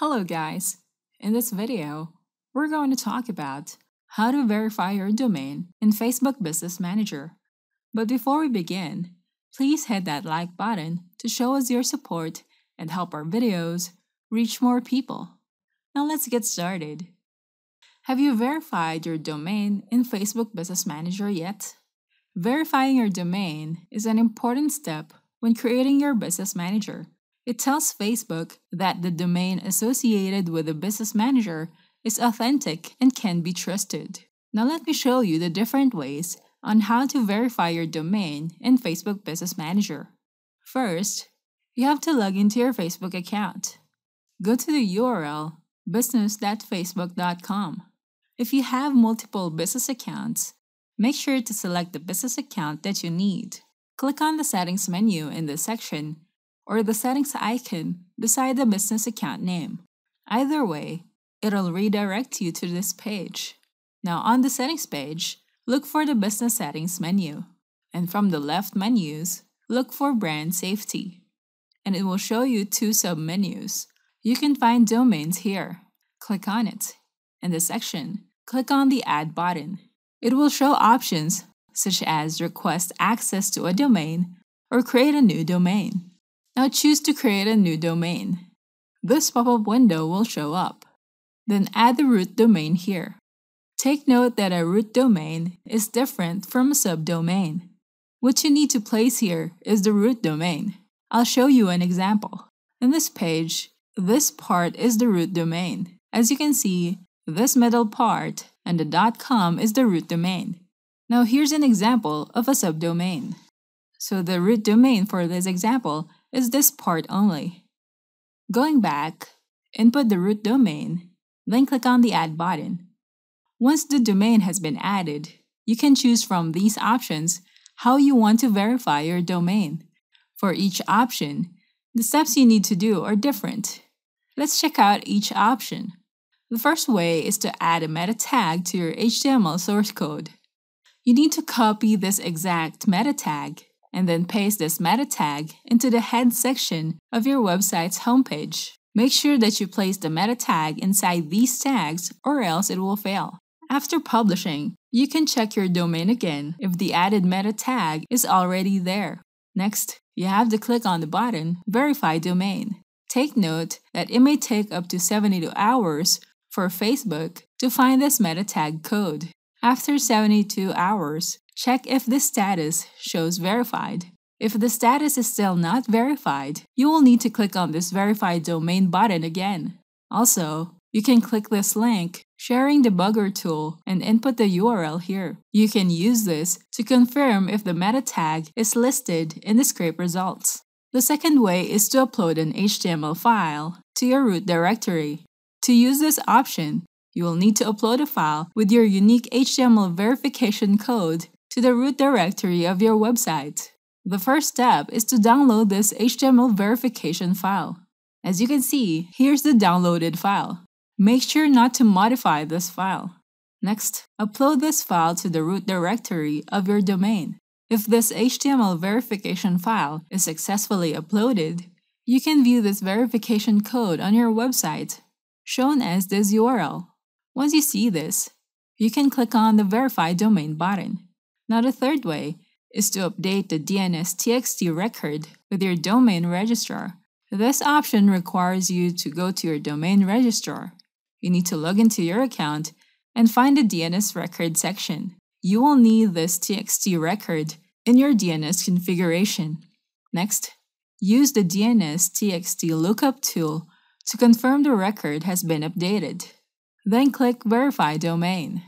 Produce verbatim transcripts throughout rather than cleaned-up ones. Hello guys! In this video, we're going to talk about how to verify your domain in Facebook Business Manager. But before we begin, please hit that like button to show us your support and help our videos reach more people. Now let's get started. Have you verified your domain in Facebook Business Manager yet? Verifying your domain is an important step when creating your Business Manager. It tells Facebook that the domain associated with the Business Manager is authentic and can be trusted. Now let me show you the different ways on how to verify your domain in Facebook Business Manager. First, you have to log into your Facebook account. Go to the U R L business dot facebook dot com. If you have multiple business accounts, make sure to select the business account that you need. Click on the Settings menu in this section or the settings icon beside the business account name. Either way, it'll redirect you to this page. Now on the settings page, look for the business settings menu. And from the left menus, look for brand safety. And it will show you two sub-menus. You can find domains here. Click on it. In this section, click on the add button. It will show options such as request access to a domain or create a new domain. Now choose to create a new domain. This pop-up window will show up. Then add the root domain here. Take note that a root domain is different from a subdomain. What you need to place here is the root domain. I'll show you an example. In this page, this part is the root domain. As you can see, this middle part and the .com is the root domain. Now here's an example of a subdomain. So the root domain for this example is this part only. Going back, input the root domain, then click on the Add button. Once the domain has been added, you can choose from these options how you want to verify your domain. For each option, the steps you need to do are different. Let's check out each option. The first way is to add a meta tag to your H T M L source code. You need to copy this exact meta tag and then paste this meta tag into the head section of your website's homepage. Make sure that you place the meta tag inside these tags or else it will fail. After publishing, you can check your domain again if the added meta tag is already there. Next, you have to click on the button Verify Domain. Take note that it may take up to seventy-two hours for Facebook to find this meta tag code. After seventy-two hours, check if this status shows verified. If the status is still not verified, you will need to click on this Verify Domain button again. Also, you can click this link, Sharing Debugger Tool, and input the U R L here. You can use this to confirm if the meta tag is listed in the scrape results. The second way is to upload an H T M L file to your root directory. To use this option, you will need to upload a file with your unique H T M L verification code to the root directory of your website. The first step is to download this H T M L verification file. As you can see, here's the downloaded file. Make sure not to modify this file. Next, upload this file to the root directory of your domain. If this H T M L verification file is successfully uploaded, you can view this verification code on your website, shown as this U R L. Once you see this, you can click on the Verify Domain button. Now the third way is to update the D N S dot T X T record with your domain registrar. This option requires you to go to your domain registrar. You need to log into your account and find the D N S record section. You will need this T X T record in your D N S configuration. Next, use the D N S dot T X T lookup tool to confirm the record has been updated. Then click Verify Domain.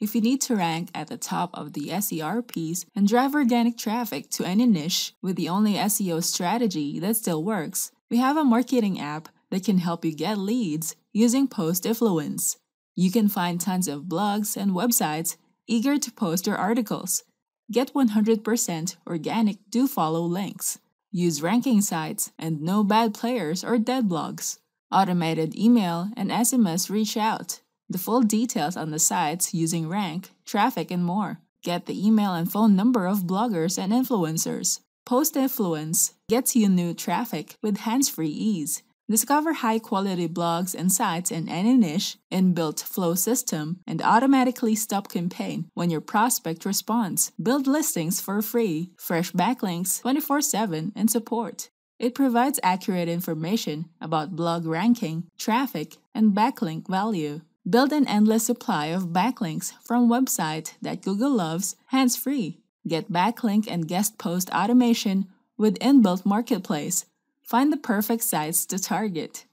If you need to rank at the top of the S E R Ps and drive organic traffic to any niche with the only S E O strategy that still works, we have a marketing app that can help you get leads using Postifluence. You can find tons of blogs and websites eager to post your articles. Get one hundred percent organic do-follow links. Use ranking sites and no bad players or dead blogs. Automated email and S M S reach out. The full details on the sites using rank, traffic, and more. Get the email and phone number of bloggers and influencers. Postifluence gets you new traffic with hands-free ease. Discover high-quality blogs and sites in any niche, inbuilt flow system, and automatically stop campaign when your prospect responds. Build listings for free, fresh backlinks, twenty-four seven, and support. It provides accurate information about blog ranking, traffic, and backlink value. Build an endless supply of backlinks from website that Google loves, hands-free. Get backlink and guest post automation with inbuilt marketplace. Find the perfect sites to target.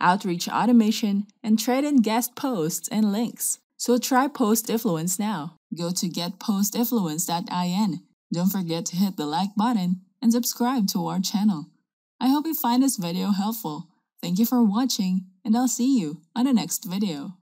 Outreach automation and trade in guest posts and links. So try Postifluence now. Go to get postifluence dot I N. Don't forget to hit the like button and subscribe to our channel. I hope you find this video helpful. Thank you for watching, and I'll see you on the next video.